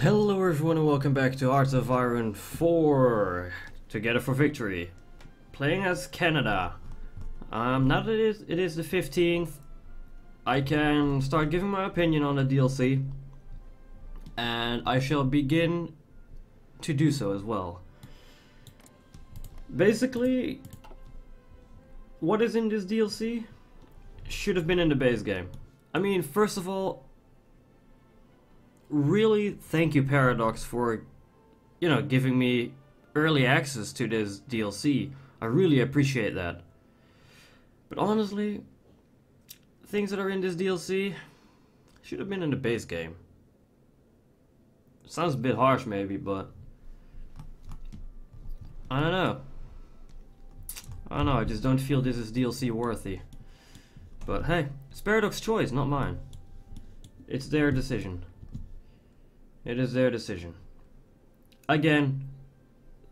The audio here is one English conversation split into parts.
Hello everyone and welcome back to Hearts of Iron 4, Together for Victory, playing as Canada. Now that it is the 15th, I can start giving my opinion on the DLC, and I shall begin to do so as well. Basically, what is in this DLC should have been in the base game. I mean, first of all, really thank you Paradox for, you know, giving me early access to this DLC. I really appreciate that. But honestly, things that are in this DLC should have been in the base game. Sounds a bit harsh maybe, but I don't know. I just don't feel this is DLC worthy. But hey, it's Paradox's choice, not mine. It's their decision. It is their decision. Again,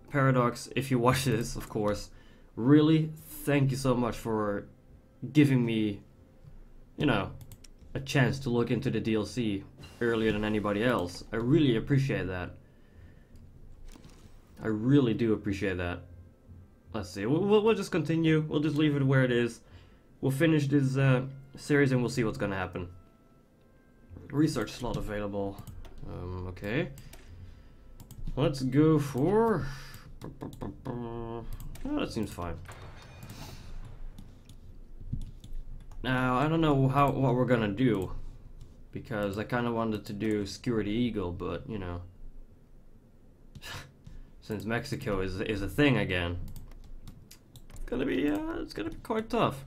Paradox, if you watch this, of course, really thank you so much for giving me, you know, a chance to look into the DLC earlier than anybody else. I really appreciate that. I really do appreciate that. Let's see, we'll just continue. We'll just leave it where it is. We'll finish this series and we'll see what's gonna happen. Research slot available. Okay, let's go for, oh, that seems fine. Now I don't know what we're gonna do, because I kind of wanted to do Skewer the Eagle, but you know, since Mexico is a thing again, it's gonna be quite tough.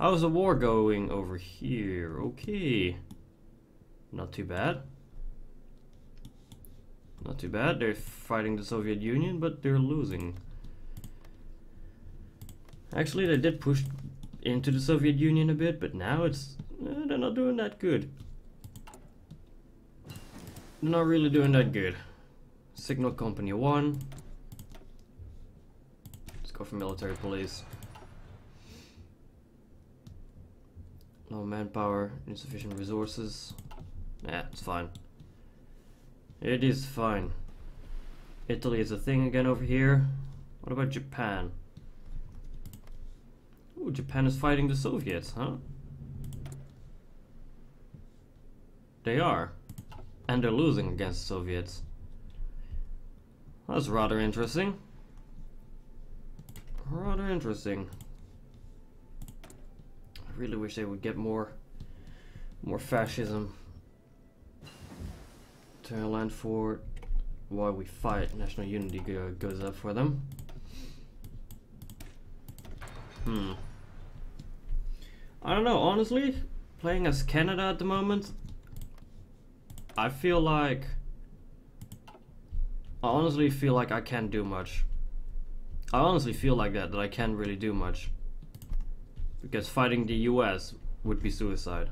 How's the war going over here? Okay, not too bad. Not too bad, they're fighting the Soviet Union, but they're losing. Actually, they did push into the Soviet Union a bit, but now it's... they're not doing that good. They're not really doing that good. Signal Company 1. Let's go for military police. No manpower, insufficient resources. Nah, it's fine. It is fine. Italy is a thing again over here. What about Japan? Ooh, Japan is fighting the Soviets, huh? They are. And they're losing against the Soviets. That's rather interesting. Rather interesting. I really wish they would get more fascism. Land forward while we fight. National unity goes up for them. I don't know, honestly, playing as Canada at the moment, I feel like, I honestly feel like I can't do much. I honestly feel like that I can't really do much, because fighting the US would be suicide.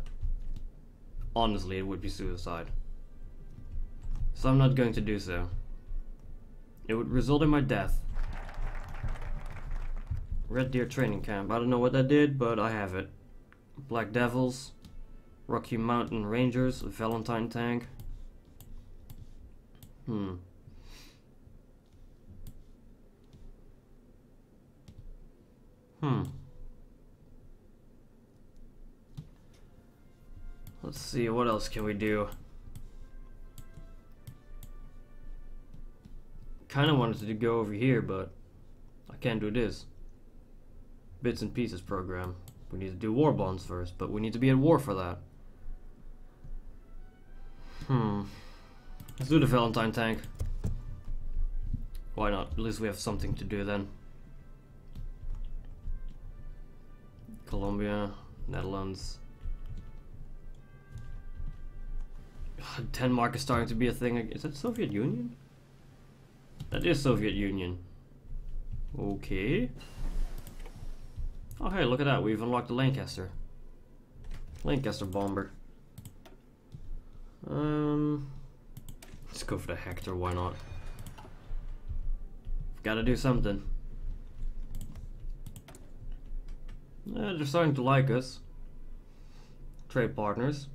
Honestly, it would be suicide. So I'm not going to do so. It would result in my death. Red Deer Training Camp. I don't know what that did, but I have it. Black Devils. Rocky Mountain Rangers. Valentine Tank. Let's see, what else can we do? Kind of wanted to go over here, but I can't do this. Bits and pieces program. We need to do war bonds first, but we need to be at war for that. Let's do the Valentine tank. Why not? At least we have something to do then. Colombia, Netherlands. Denmark is starting to be a thing. Is that Soviet Union? That is Soviet Union. Okay. Oh hey, look at that, we've unlocked the Lancaster. Lancaster bomber. Let's go for the Hector, why not? Gotta do something. They're starting to like us. Trade partners.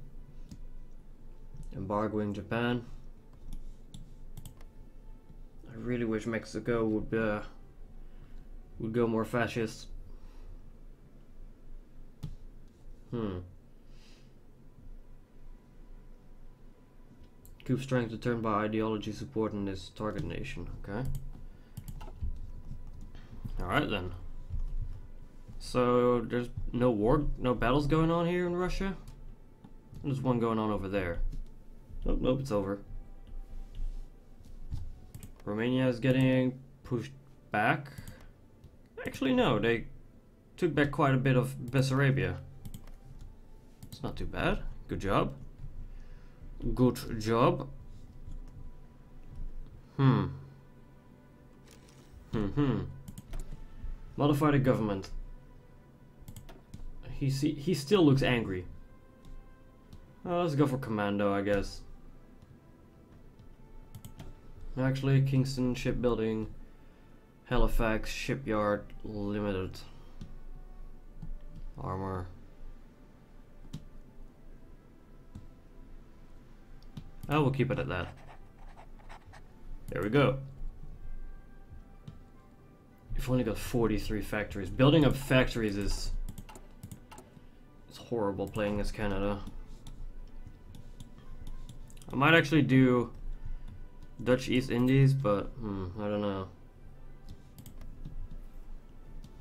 Embargoing Japan. really wish Mexico would go more fascist. Coup strength determined by ideology support in this target nation. Okay. Alright then. So there's no war, no battles going on here in Russia? There's one going on over there. Nope, nope, it's over. Romania is getting pushed back. Actually no, they took back quite a bit of Bessarabia. It's not too bad. Good job. Good job. Modify the government. He still looks angry. Oh, let's go for commando, I guess. Actually, Kingston shipbuilding, Halifax shipyard limited. Armor. I will keep it at that. There we go. You've only got 43 factories. Building up factories is... it's horrible playing as Canada. I might actually do Dutch East Indies, but I don't know.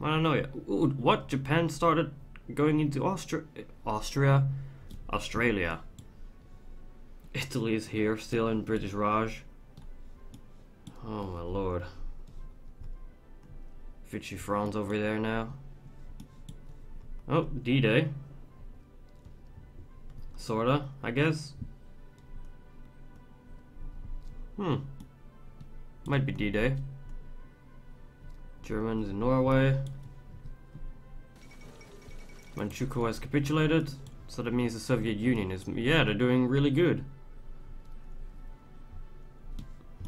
I don't know yet. Ooh, what? Japan started going into Australia. Italy is here, still in British Raj. Oh my lord. Vichy France over there now. Oh, D-Day. Sorta, I guess. Might be D-Day. Germans in Norway. Manchukuo has capitulated. So that means the Soviet Union is... yeah, they're doing really good.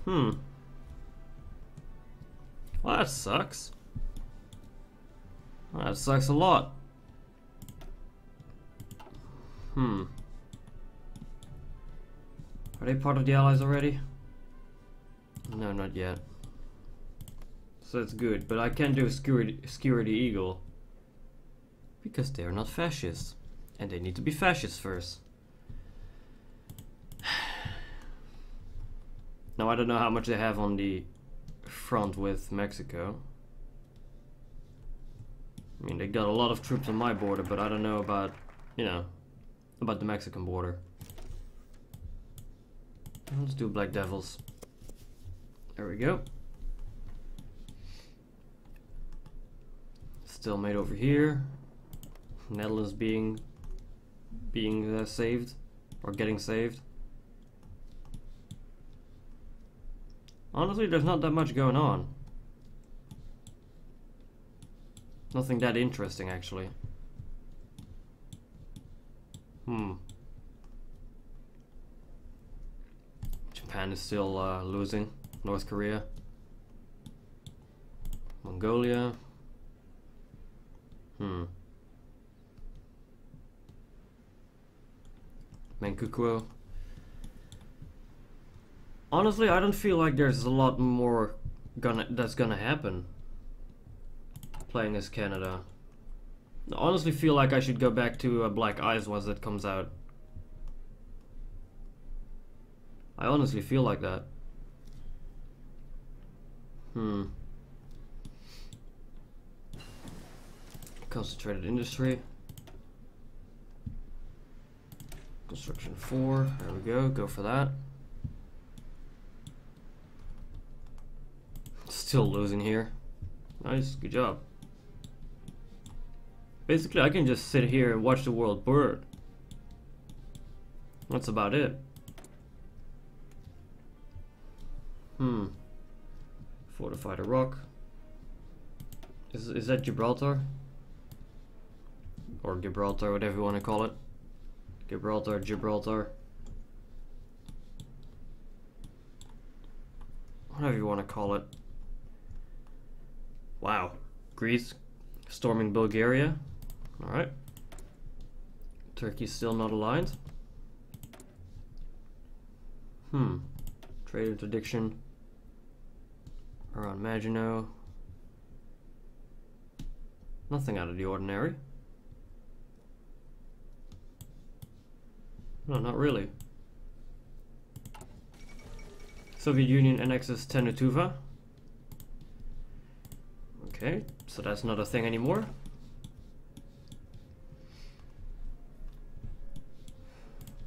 Well, that sucks. That sucks a lot. Are they part of the Allies already? No, not yet. So that's good, but I can't do Skewer the Eagle. Because they're not fascists. And they need to be fascists first. Now I don't know how much they have on the front with Mexico. I mean, they got a lot of troops on my border, but I don't know about, you know, about the Mexican border. Let's do Black Devils. There we go. Still made over here. Netherlands being saved or getting saved. Honestly, there's not that much going on. Nothing that interesting, actually. Japan is still losing. North Korea, Mongolia. Mengkuku. Honestly, I don't feel like there's a lot more that's gonna happen playing as Canada. I honestly feel like I should go back to Black Eyes once that comes out. I honestly feel like that. Concentrated industry. Construction 4, there we go, go for that. Still losing here. Nice, good job. Basically, I can just sit here and watch the world burn. That's about it. Fortify the rock. Is that Gibraltar? Or Gibraltar, whatever you want to call it. Gibraltar. Whatever you want to call it. Wow. Greece storming Bulgaria. Alright. Turkey's still not aligned. Trade interdiction. We're on Maginot. Nothing out of the ordinary. No, not really. Soviet Union annexes Tannu Tuva. Okay, so that's not a thing anymore.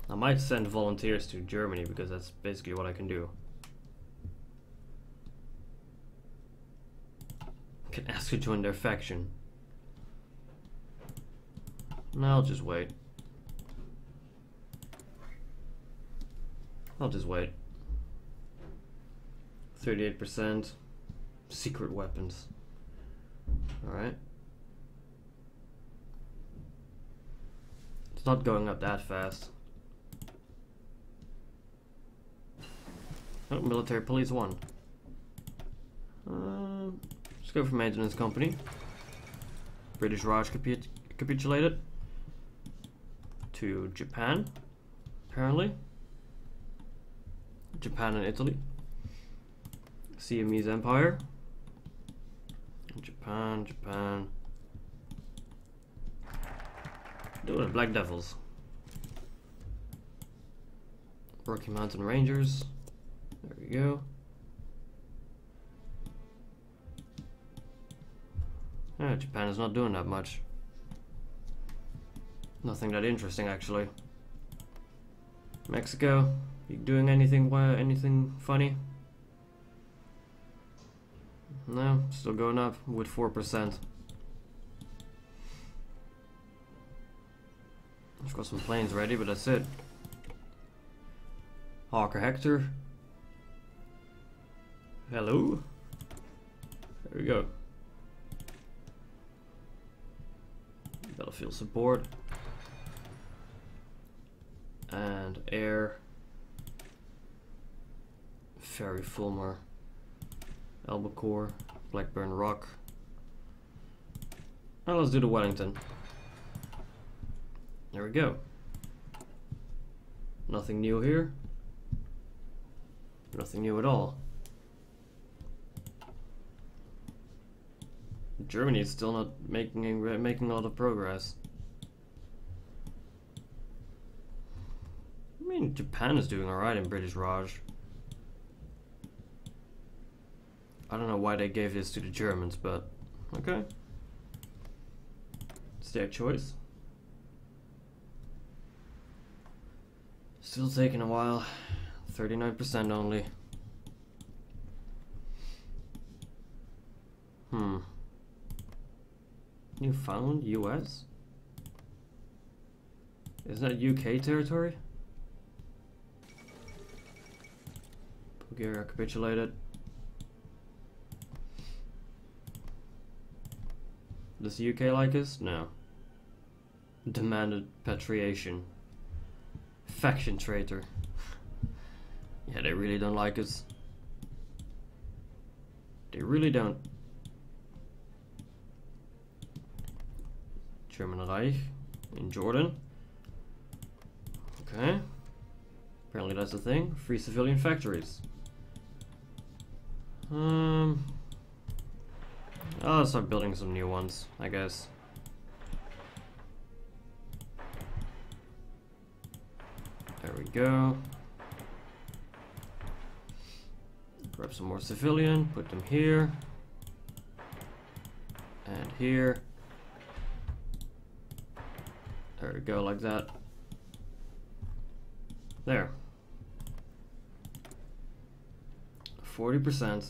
I might send volunteers to Germany because that's basically what I can do. I can ask to join their faction. No, I'll just wait. I'll just wait. 38%. Secret weapons. Alright. It's not going up that fast. Oh, military police 1. Let's go for maintenance company. British Raj capitulated to Japan, apparently. Japan and Italy. Siamese Empire. Japan. Do it, Black Devils. Rocky Mountain Rangers. There we go. Yeah, Japan is not doing that much. Nothing that interesting, actually. Mexico. You doing anything funny? No, still going up with 4%. I've got some planes ready, but that's it. Hawker Hector. Hello. There we go. Battlefield support. And air. Fairey Fulmar, Albacore, Blackburn Rock. Now let's do the Wellington. There we go. Nothing new here. Nothing new at all. Germany is still not making a lot of progress. I mean, Japan is doing alright in British Raj. I don't know why they gave this to the Germans, but okay. It's their choice. Still taking a while. 39% only. Newfoundland, US? Isn't that UK territory? Bulgaria capitulated. Does the UK like us? No. Demanded patriation. Faction traitor. Yeah, they really don't like us. They really don't. German Reich in Jordan. Okay. Apparently that's the thing. Free civilian factories. I'll start building some new ones, I guess. There we go. Grab some more civilian, put them here. And here. There we go, like that. There. 40%.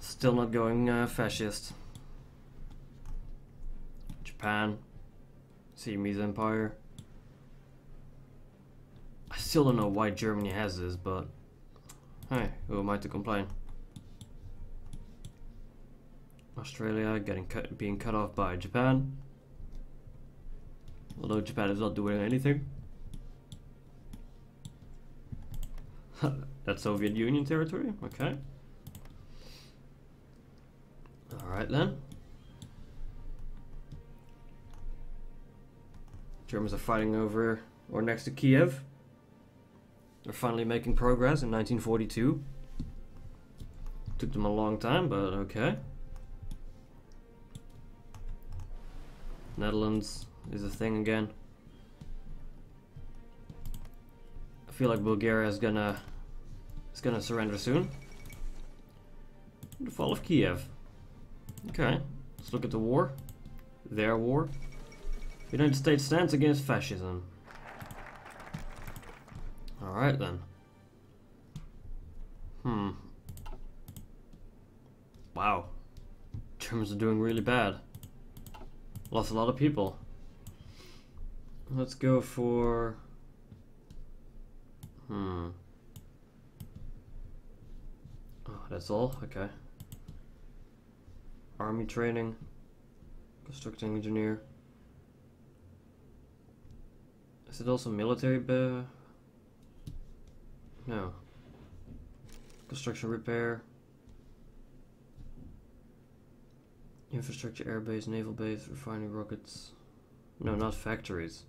Still not going fascist. Japan, Siamese Empire. I still don't know why Germany has this, but hey, who am I to complain? Australia being cut off by Japan. Although Japan is not doing anything. That's Soviet Union territory, okay. Alright then. Germans are fighting over or next to Kiev. They're finally making progress in 1942. Took them a long time, but okay. Netherlands is a thing again. I feel like Bulgaria is gonna surrender soon. The fall of Kiev. Okay, let's look at the war. Their war. The United States stands against fascism. Alright then. Wow. Germans are doing really bad. Lost a lot of people. Let's go for... Oh, that's all? Okay. Army training. Constructing engineer. Is it also military? No. Construction repair. Infrastructure, airbase, naval base, refining rockets. No, not factories.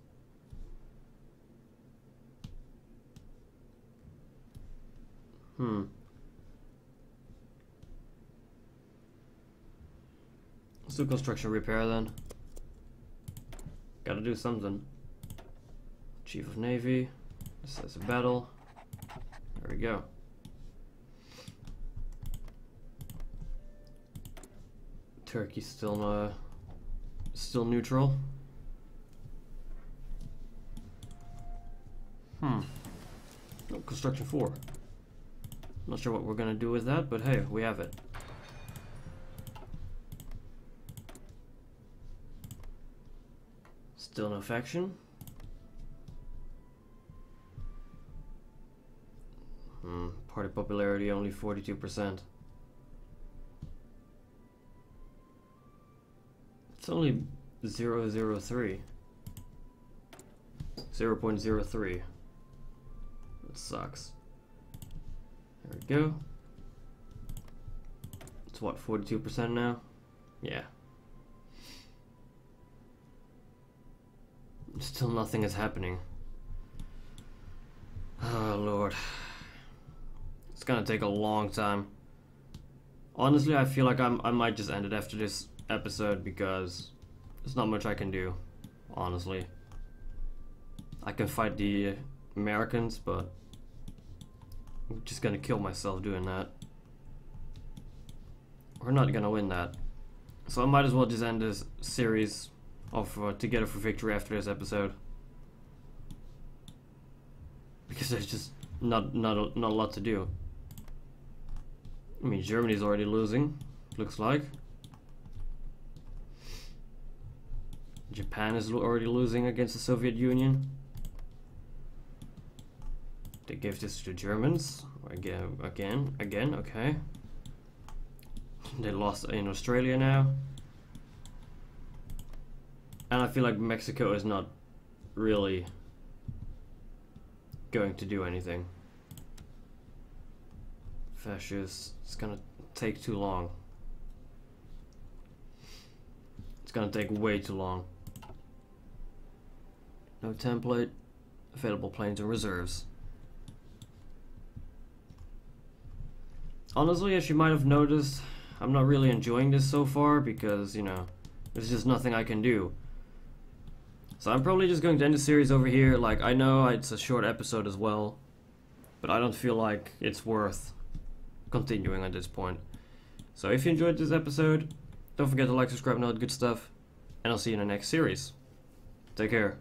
Let's do construction repair then. Gotta do something. Chief of Navy. This is a battle. There we go. Turkey's still neutral. Oh, construction 4. Not sure what we're gonna do with that, but hey, we have it. Still no faction. Party popularity only 42%. It's only 003. 0.03. That sucks. There we go. It's what, 42% now? Yeah. Still nothing is happening. Oh lord. It's gonna take a long time. Honestly, I feel like I might just end it after this episode, because there's not much I can do, honestly. I can fight the Americans, but I'm just gonna kill myself doing that. We're not gonna win that, so I might as well just end this series of Together for Victory after this episode, because there's just not a lot to do. I mean, Germany's already losing, looks like. Japan is already losing against the Soviet Union. They gave this to the Germans again, okay. They lost in Australia now. And I feel like Mexico is not really going to do anything. Fascists, it's gonna take too long. It's gonna take way too long. No template, available planes and reserves. Honestly, as you might have noticed, I'm not really enjoying this so far, because, you know, there's just nothing I can do. So I'm probably just going to end the series over here. Like, I know it's a short episode as well, but I don't feel like it's worth continuing at this point. So if you enjoyed this episode, don't forget to like, subscribe, and all that good stuff, and I'll see you in the next series. Take care.